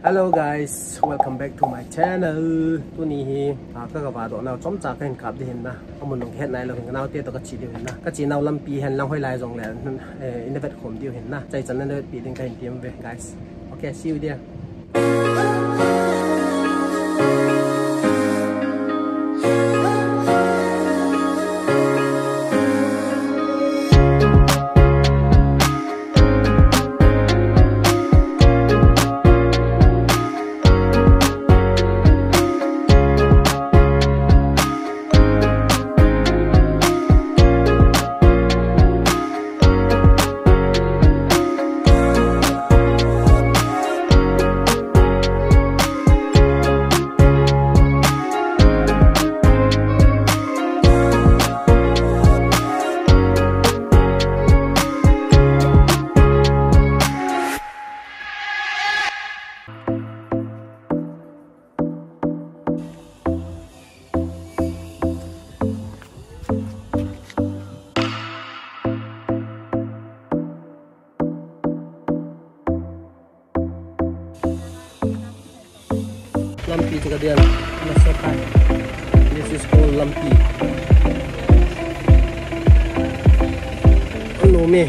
Hello guys, welcome back to my channel. Today, các bạn đó nào chấm trả cái hình cáp thì hình na, ông mình lồng hết này là hình nào tiếc tao cắt chỉ điều hình na, cắt chỉ nào làm pi hình làm hơi lại dòng lẽ, nên vật khổng điều hình na, chạy chân nên bị đinh cái hình tiêm về guys. Okay, see you there. Lumpy juga dia masakan. This is called lumpy. Hello me.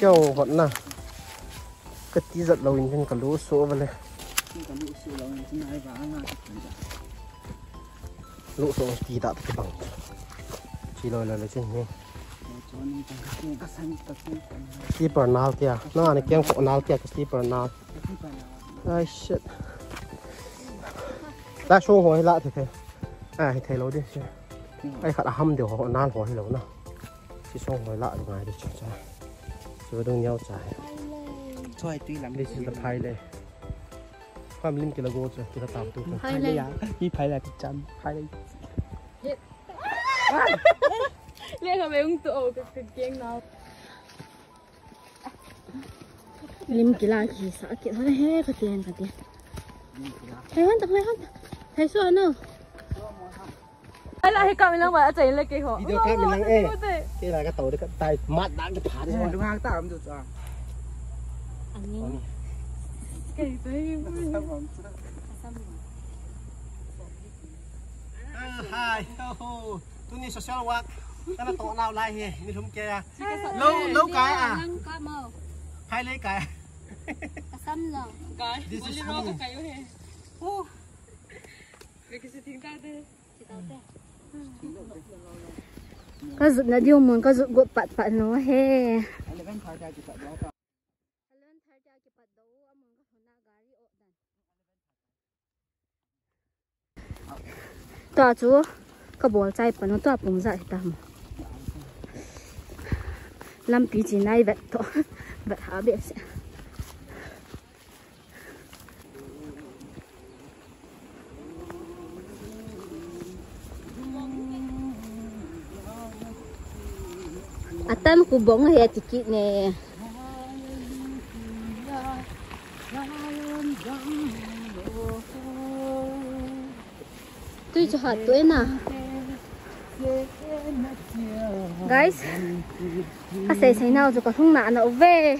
Kêu vẫn là cái tí giật lâu trên cả lũ số vào này lũ số kỳ tạo cái bằng chỉ lời là trên nghe tí bờ nào kìa nó này kêu cậu nào kìa cái tí bờ nào ai shit đã xuống hồi lạ thì thế à thì thấy lâu đi chứ ai khả là hâm điều họ nan hồi lâu nào chỉ xuống hồi lạ được ngày được chả ra rồi đông nhau trái xoay tuy lắm đây là thái đây phàm linh kia là gỗ rồi kia là tạm tu thái đây à đi thái là cái chân thái đây liên hệ với ông tổ cái tiếng nào linh kia là gì sao kia nó hết cái tiền thấy không tập thấy sao nữa là cái mình đang bảo chạy lên cái họ. Video khác mình đang e. Cái là cái tàu đấy cái tay mát đã cái thả đi. Đúng hàng tao làm được rồi. Cái đấy. Hi, hello. Tôi đi social work. Cái là tổ nào lại hề, đi thùng kia. Lâu cái à. Hai lấy cái. Xăm rồi. Cái. Đi xăm rồi cái hề. Ô. Cái gì tiếng ta đây? Chị tao đây. Các dụng đã điêu muốn các dụng gội bạt bạt nó he. Tòa chú, các bố trai bận nó tòa bùng dậy tầm. Làm tí chỉ này vậy thôi, vậy hả biết sẽ. Atam kubong ya cikit ni. Tu jahat tu enak. Guys, asal nào rồi có không nạn nào về.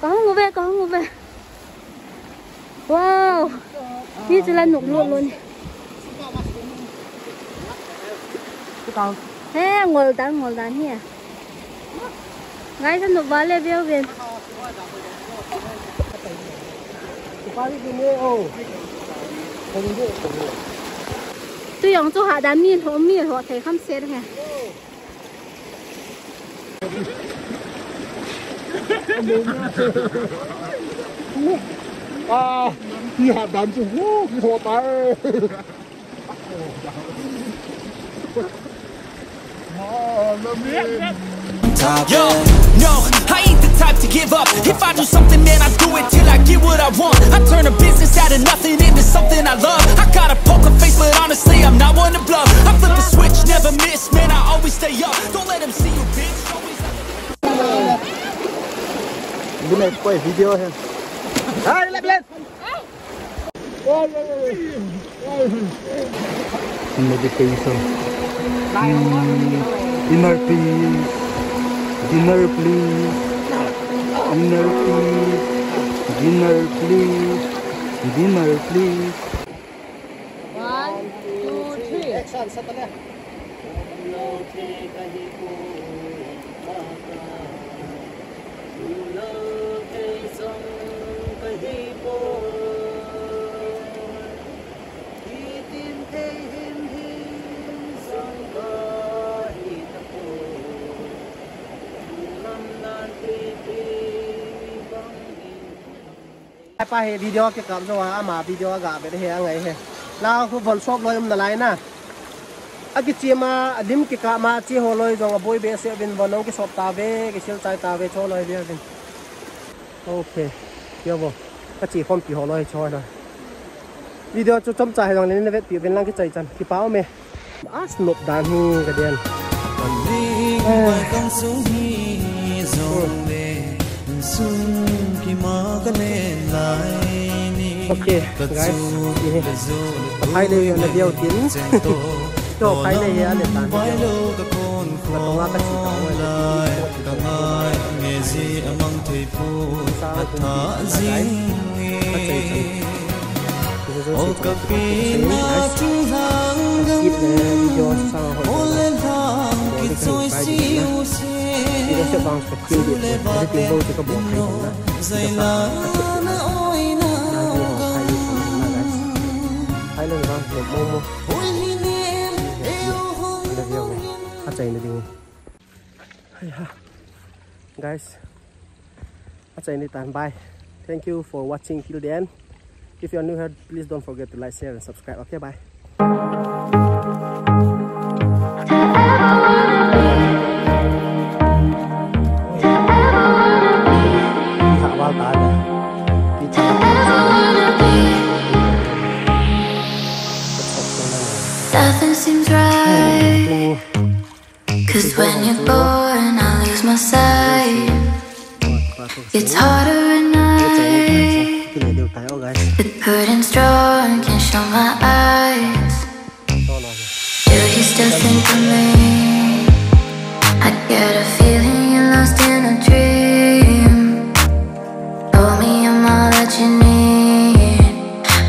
Có không về, có không về. Wow, như thế là nục luôn luôn. Thế ngồi đàn hả? Ngay sao nục vào lên biểu viện. Tôi dùng cho hạ đàn miên họ thấy không xe hả? À, đi hạ đàn chú hú, đi hồ tay. Yo, no, I ain't the type to give up. If I do something, man, I do it till I get what I want. I turn a business out of nothing into something I love. I got a poker face, but honestly, I'm not one to bluff. I flip the switch, never miss, man, I always stay up. Don't let them see you, bitch. Always like video here. All right, let's meditation. Dinner please. Dinner please. Dinner please. Dinner please. Dinner please. 1, 2, 3. Action, settle. Pahe video ke kam jo ama video ga be he angai he la khu bol shop loim na lai na aki chima adim ke ka ma chi holoi jong boy be se bin bonong ke shop ta be ke sil chai ta be cho loi be bin okay yo bo ka chi phom pi holoi choi na video chu chom chai jong len le vet pi ben lang ke chai chan ki pao me as nop dan hu ga den ban ri wa kong sung hi jong de sun okay guys hai đây là điều tiến cho cái này là để tán và có hoa các chị có người nghề gì ở mong thủy phu thở gì ô cà phê nát trắng hàng Hãy subscribe cho kênh Ghiền Mì Gõ Để không bỏ Thank you for watching till the end. If you are new here, please don't forget to like, share and subscribe. Okay, bye. Nothing seems right, cause when you're born I lose my sight. It's harder at night, the curtain's drawn, can't show my eyes. Do you still think of me? I get a feeling you're lost in a dream. Told me I'm all that you need,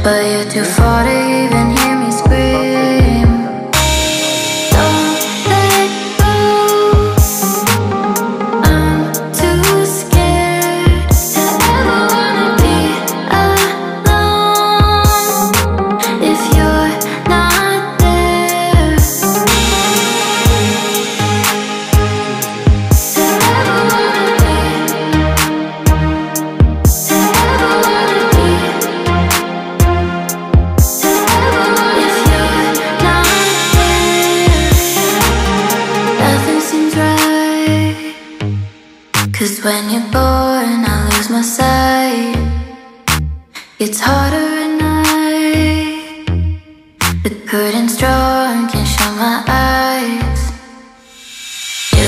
but you're too far to even hear me scream. Don't let go, I'm too scared to ever wanna be alone if you're not there. When you're born, I lose my sight. It's harder at night, the curtain's drawn, can't show my eyes. Do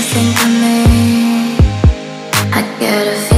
nothing coming. I get a feeling.